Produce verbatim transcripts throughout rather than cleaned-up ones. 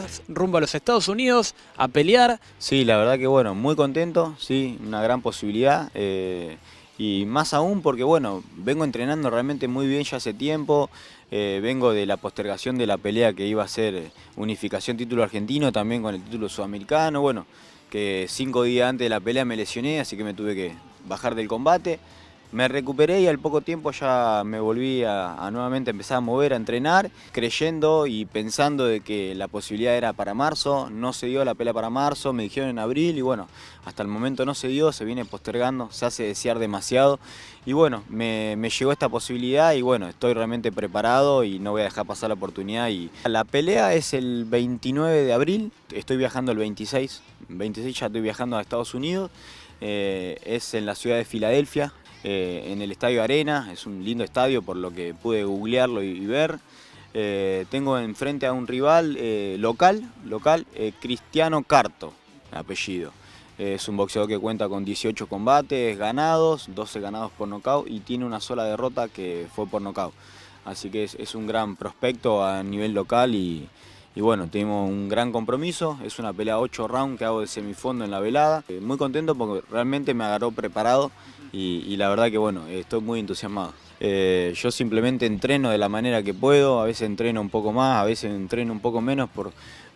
vas rumbo a los Estados Unidos a pelear. Sí, la verdad que bueno, muy contento, sí, una gran posibilidad. Eh, y más aún porque bueno, vengo entrenando realmente muy bien ya hace tiempo. Eh, vengo de la postergación de la pelea que iba a ser unificación título argentino, también con el título sudamericano. Bueno, que cinco días antes de la pelea me lesioné, así que me tuve que bajar del combate. Me recuperé y al poco tiempo ya me volví a, a nuevamente empezar a mover, a entrenar, creyendo y pensando de que la posibilidad era para marzo. No se dio la pelea para marzo, me dijeron en abril y bueno, hasta el momento no se dio, se viene postergando, se hace desear demasiado. Y bueno, me, me llegó esta posibilidad y bueno, estoy realmente preparado y no voy a dejar pasar la oportunidad. Y la pelea es el veintinueve de abril, estoy viajando el veintiséis, veintiséis ya estoy viajando a Estados Unidos, eh, es en la ciudad de Filadelfia. Eh, en el Estadio Arena, es un lindo estadio por lo que pude googlearlo y, y ver. Eh, tengo enfrente a un rival eh, local, local eh, Christian Carto, apellido. Eh, es un boxeador que cuenta con dieciocho combates ganados, doce ganados por nocaut y tiene una sola derrota que fue por nocaut. Así que es, es un gran prospecto a nivel local y... Y bueno, tuvimos un gran compromiso, es una pelea ocho rounds que hago de semifondo en la velada. Muy contento porque realmente me agarró preparado y, y la verdad que bueno, estoy muy entusiasmado. Eh, yo simplemente entreno de la manera que puedo, a veces entreno un poco más, a veces entreno un poco menos por,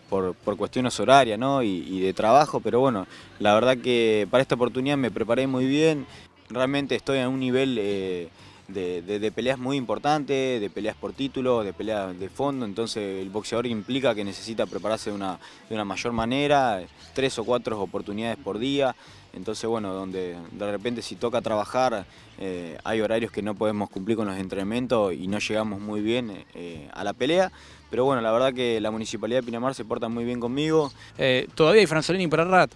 por, por cuestiones horarias, ¿no? y, y de trabajo, pero bueno, la verdad que para esta oportunidad me preparé muy bien, realmente estoy a un nivel... Eh, De, de, de peleas muy importantes, de peleas por título, de peleas de fondo, entonces el boxeador implica que necesita prepararse de una, de una mayor manera, tres o cuatro oportunidades por día, entonces bueno, donde de repente si toca trabajar, eh, hay horarios que no podemos cumplir con los entrenamientos y no llegamos muy bien eh, a la pelea, pero bueno, la verdad que la Municipalidad de Pinamar se porta muy bien conmigo. Eh, ¿Todavía hay Franzolini para el R A T?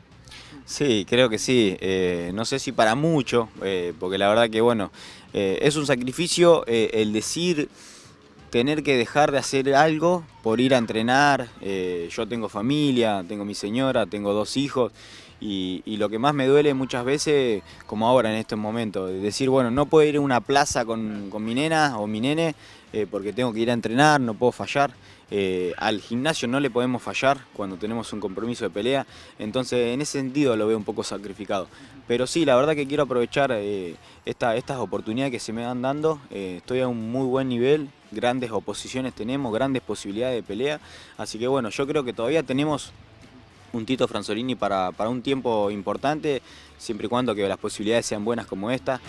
Sí, creo que sí, eh, no sé si para mucho, eh, porque la verdad que bueno, eh, es un sacrificio eh, el decir tener que dejar de hacer algo por ir a entrenar. Eh, yo tengo familia, tengo mi señora, tengo dos hijos y, y lo que más me duele muchas veces, como ahora en estos momentos, es decir, bueno, no puedo ir a una plaza con, con mi nena o mi nene eh, porque tengo que ir a entrenar, no puedo fallar. Eh, al gimnasio no le podemos fallar cuando tenemos un compromiso de pelea, entonces en ese sentido lo veo un poco sacrificado. Pero sí, la verdad que quiero aprovechar eh, esta, estas oportunidades que se me van dando, eh, estoy a un muy buen nivel, grandes oposiciones tenemos, grandes posibilidades de pelea, así que bueno, yo creo que todavía tenemos un Tito Franzolini para, para un tiempo importante, siempre y cuando que las posibilidades sean buenas como esta.